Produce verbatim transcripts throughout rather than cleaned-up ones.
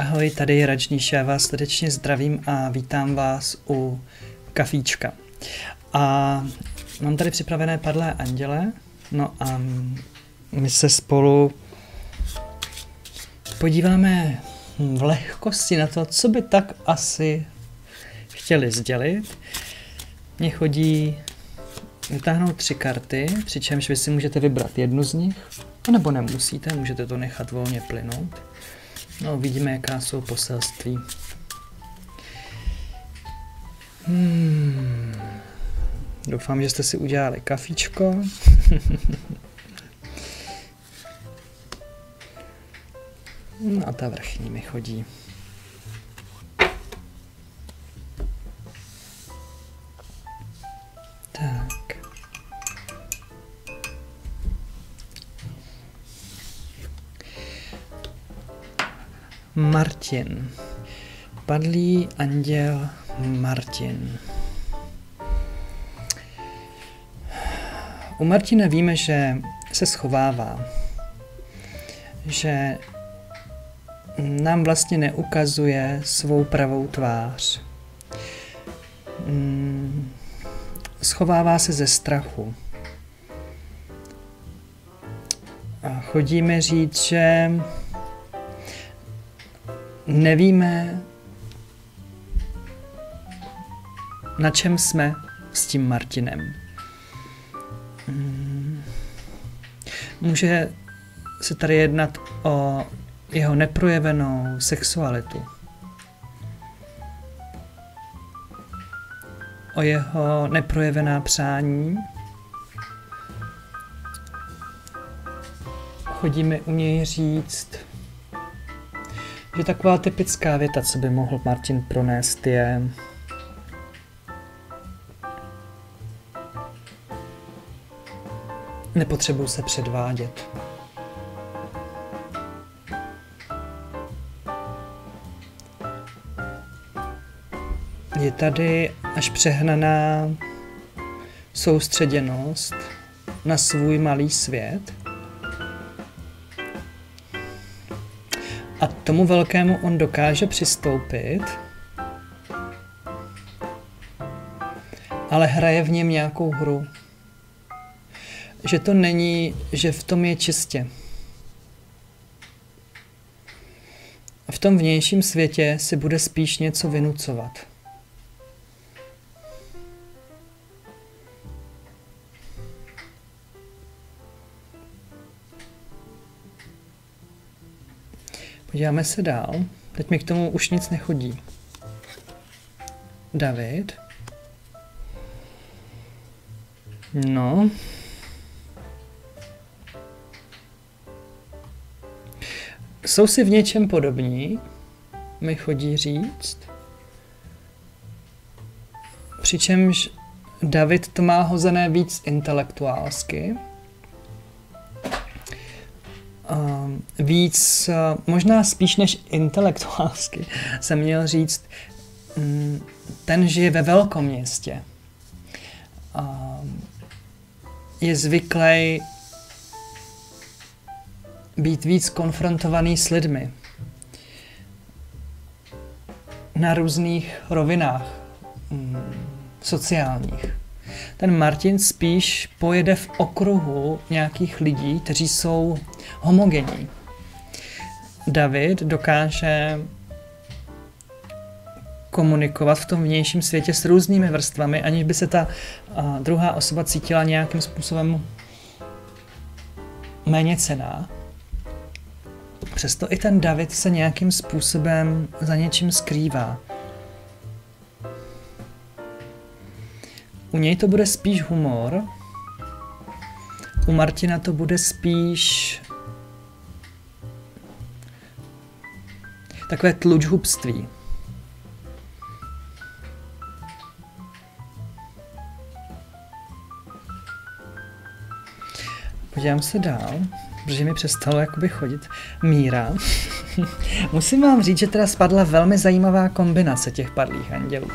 Ahoj, tady je Rajneesh, já vás srdečně zdravím a vítám vás u kafíčka. A mám tady připravené padlé anděle, no a my se spolu podíváme v lehkosti na to, co by tak asi chtěli sdělit. Mně chodí vytáhnout tři karty, přičemž vy si můžete vybrat jednu z nich, nebo nemusíte, můžete to nechat volně plynout. No, vidíme, jaká jsou poselství. Hmm. Doufám, že jste si udělali kafičko. No a ta vrchní mi chodí. Tak. Martin. Padlý anděl Martin. U Martina víme, že se schovává. Že nám vlastně neukazuje svou pravou tvář. Schovává se ze strachu. A chodíme říct, že nevíme, na čem jsme s tím Martinem. Může se tady jednat o jeho neprojevenou sexualitu. O jeho neprojevená přání. Chodíme u něj říct, že taková typická věta, co by mohl Martin pronést, je nepotřebuji se předvádět. Je tady až přehnaná soustředěnost na svůj malý svět. A tomu velkému on dokáže přistoupit, ale hraje v něm nějakou hru. Že to není, že v tom je čistě. V tom vnějším světě si bude spíš něco vynucovat. Podíváme se dál. Teď mi k tomu už nic nechodí. David. No. Jsou si v něčem podobní, mi chodí říct. Přičemž David to má hozené víc intelektuálsky. Víc, možná spíš než intelektuálsky, jsem měl říct, ten žije ve velkoměstě. Je zvyklý být víc konfrontovaný s lidmi. Na různých rovinách sociálních. Ten Martin spíš pojede v okruhu nějakých lidí, kteří jsou homogenní. David dokáže komunikovat v tom vnějším světě s různými vrstvami, aniž by se ta a, druhá osoba cítila nějakým způsobem méněcenná. Přesto i ten David se nějakým způsobem za něčím skrývá. U něj to bude spíš humor, u Martina to bude spíš takové tlučhubství. Podívám se dál, protože mi přestalo jakoby chodit. Míra. Musím vám říct, že teda spadla velmi zajímavá kombinace těch padlých andělů.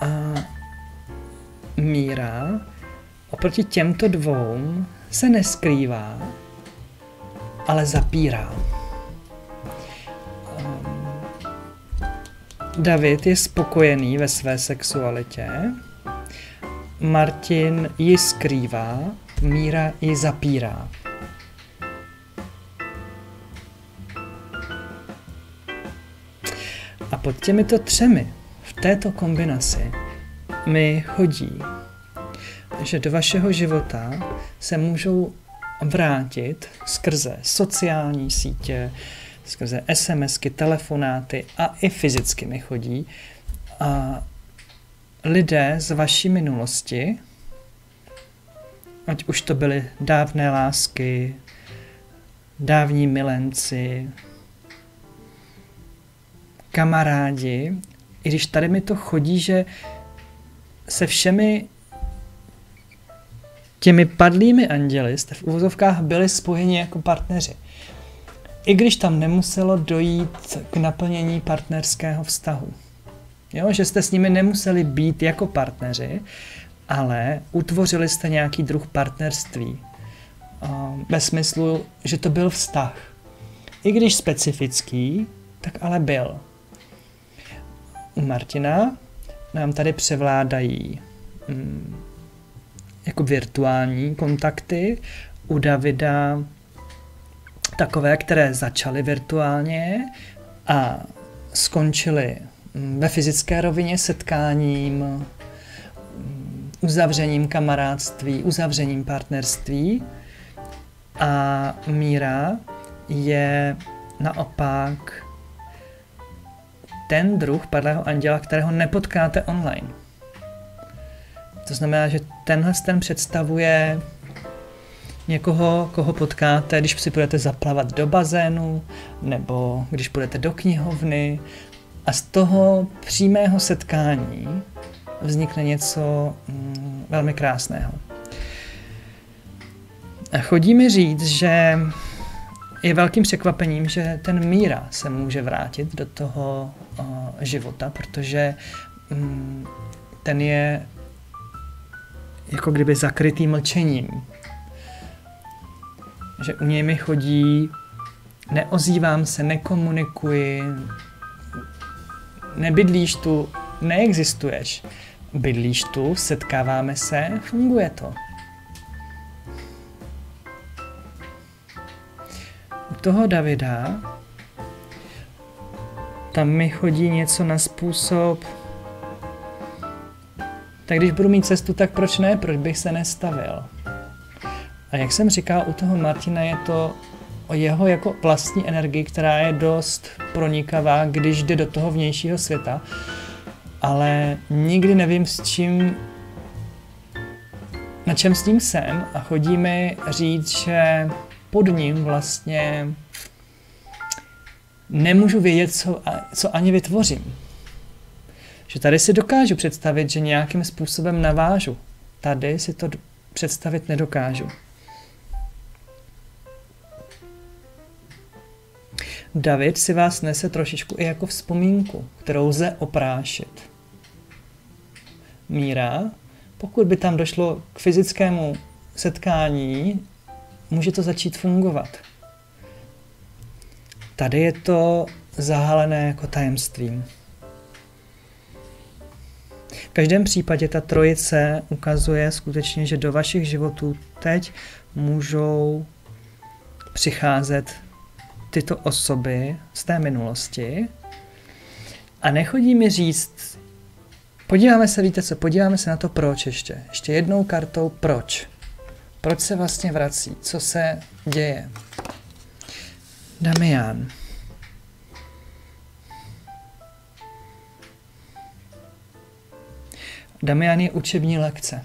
A Míra oproti těmto dvou se neskrývá, ale zapírá. David je spokojený ve své sexualitě, Martin ji skrývá, Míra ji zapírá. A pod těmito třemi v této kombinaci mi chodí, že do vašeho života se můžou vrátit skrze sociální sítě, skrze SMSky, telefonáty a i fyzicky mi chodí a lidé z vaší minulosti, ať už to byly dávné lásky, dávní milenci, kamarádi, i když tady mi to chodí, že se všemi těmi padlými anděli jste v uvozovkách byli spojeni jako partneři. I když tam nemuselo dojít k naplnění partnerského vztahu. Jo, že jste s nimi nemuseli být jako partneři, ale utvořili jste nějaký druh partnerství. Ve smyslu, že to byl vztah. I když specifický, tak ale byl. U Martina nám tady převládají hmm, jako virtuální kontakty, u Davida takové, které začaly virtuálně a skončily ve fyzické rovině setkáním, uzavřením kamarádství, uzavřením partnerství. A Míra je naopak ten druh padlého anděla, kterého nepotkáte online. To znamená, že tenhle ten představuje někoho, koho potkáte, když si budete zaplavat do bazénu, nebo když půjdete do knihovny. A z toho přímého setkání vznikne něco mm, velmi krásného. A chodí mi říct, že je velkým překvapením, že ten Míra se může vrátit do toho o, života, protože mm, ten je jako kdyby zakrytý mlčením. Že u něj mi chodí, neozývám se, nekomunikuji, nebydlíš tu, neexistuješ. Bydlíš tu, setkáváme se, funguje to. U toho Davida tam mi chodí něco na způsob, tak když budu mít cestu, tak proč ne? Proč bych se nestavil? A jak jsem říkal, u toho Martina je to o jeho jako vlastní energii, která je dost pronikavá, když jde do toho vnějšího světa, ale nikdy nevím, s čím, na čem s ním jsem, a chodí mi říct, že pod ním vlastně nemůžu vědět, co, co ani vytvořím. Že tady si dokážu představit, že nějakým způsobem navážu. Tady si to představit nedokážu. David si vás nese trošičku i jako vzpomínku, kterou lze oprášit. Míra, pokud by tam došlo k fyzickému setkání, může to začít fungovat. Tady je to zahalené jako tajemstvím. V každém případě ta trojice ukazuje skutečně, že do vašich životů teď můžou přicházet tyto osoby z té minulosti a nechodí mi říct, podíváme se, víte co, podíváme se na to proč ještě. Ještě jednou kartou proč. Proč se vlastně vrací, co se děje. Damian. Damian je učební lekce.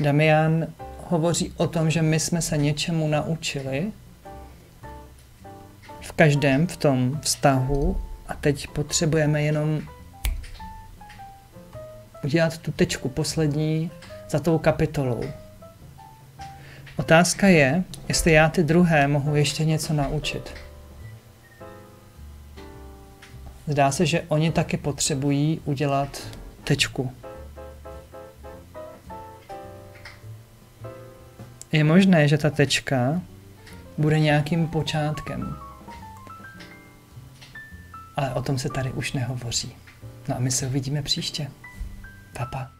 Damian hovoří o tom, že my jsme se něčemu naučili v každém v tom vztahu a teď potřebujeme jenom udělat tu tečku poslední za tou kapitolou. Otázka je, jestli já ty druhé mohu ještě něco naučit. Zdá se, že oni taky potřebují udělat tečku. Je možné, že ta tečka bude nějakým počátkem. ale o tom se tady už nehovoří. No a my se uvidíme příště. Pa, pa.